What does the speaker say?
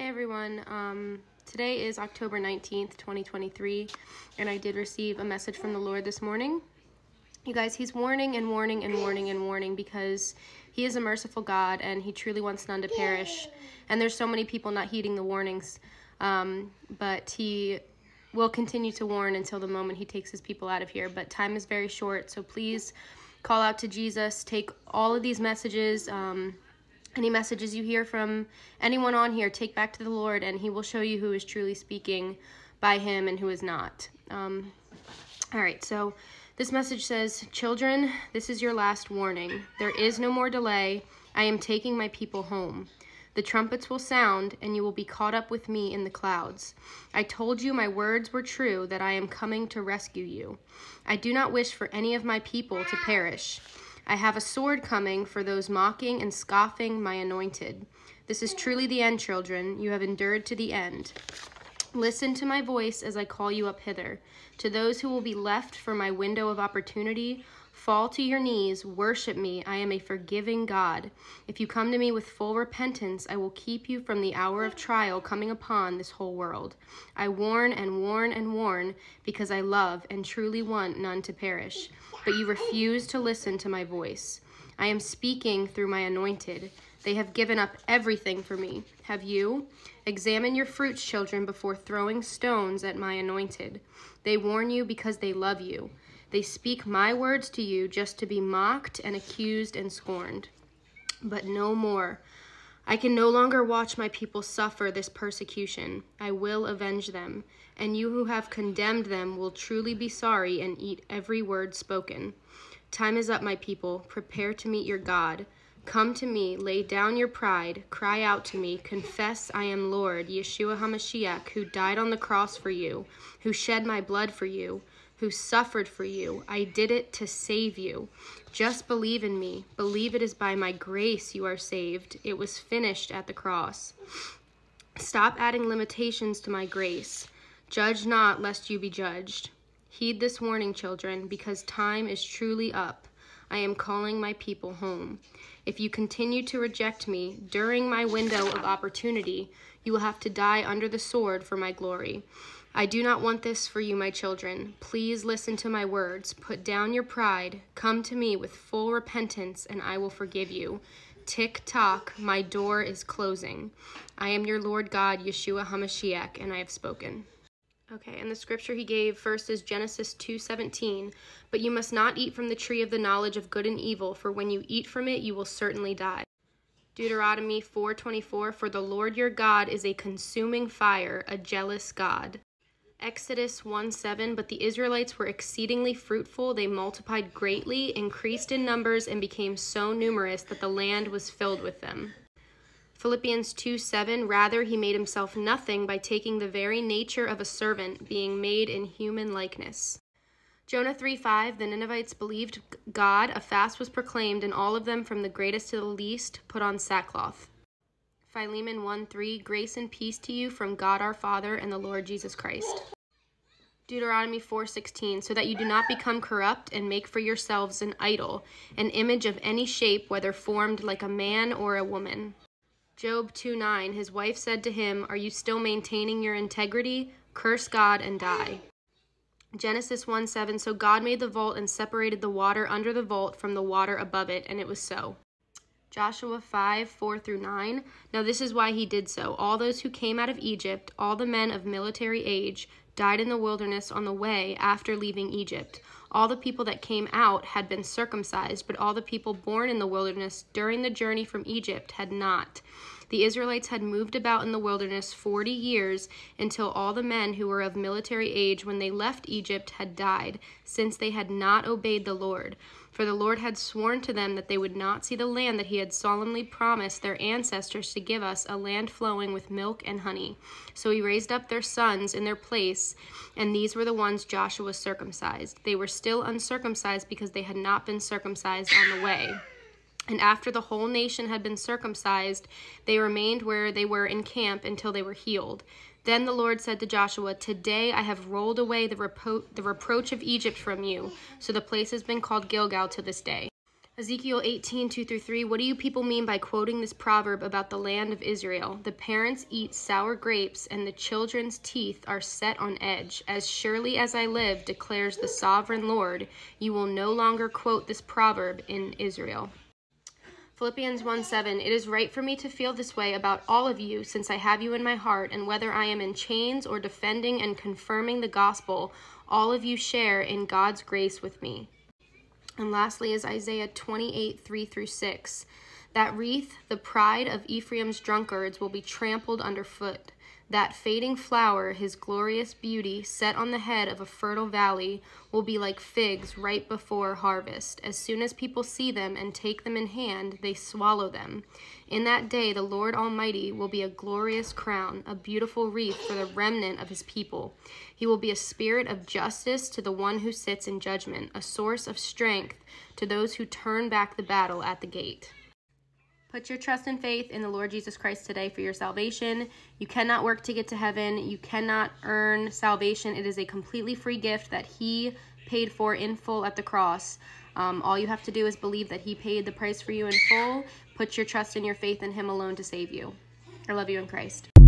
Hey everyone, today is October 19th, 2023, and I did receive a message from the Lord this morning. You guys, he's warning and warning and warning and warning because he is a merciful God and he truly wants none to perish. And there's so many people not heeding the warnings, but he will continue to warn until the moment he takes his people out of here. But time is very short, so please call out to Jesus, take all of these messages, any messages you hear from anyone on here, take back to the Lord, and he will show you who is truly speaking by him and who is not. All right, so this message says, "Children, this is your last warning. There is no more delay. I am taking my people home. The trumpets will sound, and you will be caught up with me in the clouds. I told you my words were true, that I am coming to rescue you. I do not wish for any of my people to perish. I have a sword coming for those mocking and scoffing my anointed. This is truly the end, children. You have endured to the end. Listen to my voice as I call you up hither. To those who will be left for my window of opportunity, fall to your knees, worship me. I am a forgiving God. If you come to me with full repentance, I will keep you from the hour of trial coming upon this whole world. I warn and warn and warn because I love and truly want none to perish. But you refuse to listen to my voice. I am speaking through my anointed. They have given up everything for me. Have you? Examine your fruits, children, before throwing stones at my anointed. They warn you because they love you. They speak my words to you just to be mocked and accused and scorned. But no more. I can no longer watch my people suffer this persecution. I will avenge them, and you who have condemned them will truly be sorry and eat every word spoken. Time is up, my people. Prepare to meet your God. Come to me, lay down your pride, cry out to me, confess I am Lord, Yeshua HaMashiach, who died on the cross for you, who shed my blood for you, who suffered for you. I did it to save you. Just believe in me. Believe it is by my grace you are saved. It was finished at the cross. Stop adding limitations to my grace. Judge not, lest you be judged. Heed this warning, children, because time is truly up. I am calling my people home. If you continue to reject me during my window of opportunity, you will have to die under the sword for my glory. I do not want this for you, my children. Please listen to my words. Put down your pride. Come to me with full repentance, and I will forgive you. Tick-tock, my door is closing. I am your Lord God, Yeshua HaMashiach, and I have spoken." Okay, and the scripture he gave first is Genesis 2:17. "But you must not eat from the tree of the knowledge of good and evil, for when you eat from it, you will certainly die." Deuteronomy 4:24, "For the Lord your God is a consuming fire, a jealous God." Exodus 1:7, "But the Israelites were exceedingly fruitful. They multiplied greatly, increased in numbers, and became so numerous that the land was filled with them." Philippians 2:7, "Rather, he made himself nothing by taking the very nature of a servant, being made in human likeness." Jonah 3:5, "The Ninevites believed God. A fast was proclaimed, and all of them, from the greatest to the least, put on sackcloth." Philemon 1:3, "Grace and peace to you from God our Father and the Lord Jesus Christ." Deuteronomy 4:16, "So that you do not become corrupt and make for yourselves an idol, an image of any shape, whether formed like a man or a woman." Job 2:9, "His wife said to him, 'Are you still maintaining your integrity? Curse God and die.'" Genesis 1:7, "So God made the vault and separated the water under the vault from the water above it, and it was so." Joshua 5:4-9, "Now this is why he did so. All those who came out of Egypt, all the men of military age, died in the wilderness on the way after leaving Egypt. All the people that came out had been circumcised, but all the people born in the wilderness during the journey from Egypt had not. The Israelites had moved about in the wilderness 40 years, until all the men who were of military age when they left Egypt had died, since they had not obeyed the Lord. For the Lord had sworn to them that they would not see the land that he had solemnly promised their ancestors to give us, a land flowing with milk and honey. So he raised up their sons in their place, and these were the ones Joshua circumcised. They were still uncircumcised because they had not been circumcised on the way. And after the whole nation had been circumcised, they remained where they were in camp until they were healed. Then the Lord said to Joshua, 'Today I have rolled away the reproach of Egypt from you.' So the place has been called Gilgal to this day." Ezekiel 18:2-3. What do you people mean by quoting this proverb about the land of Israel? The parents eat sour grapes, and the children's teeth are set on edge. As surely as I live, declares the sovereign Lord, you will no longer quote this proverb in Israel. Philippians 1:7, it is right for me to feel this way about all of you, since I have you in my heart, and whether I am in chains or defending and confirming the gospel, all of you share in God's grace with me. And lastly is Isaiah 28:3-6. That wreath, the pride of Ephraim's drunkards, will be trampled underfoot. That fading flower, his glorious beauty, set on the head of a fertile valley, will be like figs ripe before harvest. As soon as people see them and take them in hand, they swallow them. In that day, the Lord Almighty will be a glorious crown, a beautiful wreath for the remnant of his people. He will be a spirit of justice to the one who sits in judgment, a source of strength to those who turn back the battle at the gate. Put your trust and faith in the Lord Jesus Christ today for your salvation. You cannot work to get to heaven. You cannot earn salvation. It is a completely free gift that he paid for in full at the cross. All you have to do is believe that he paid the price for you in full. Put your trust and your faith in him alone to save you. I love you in Christ.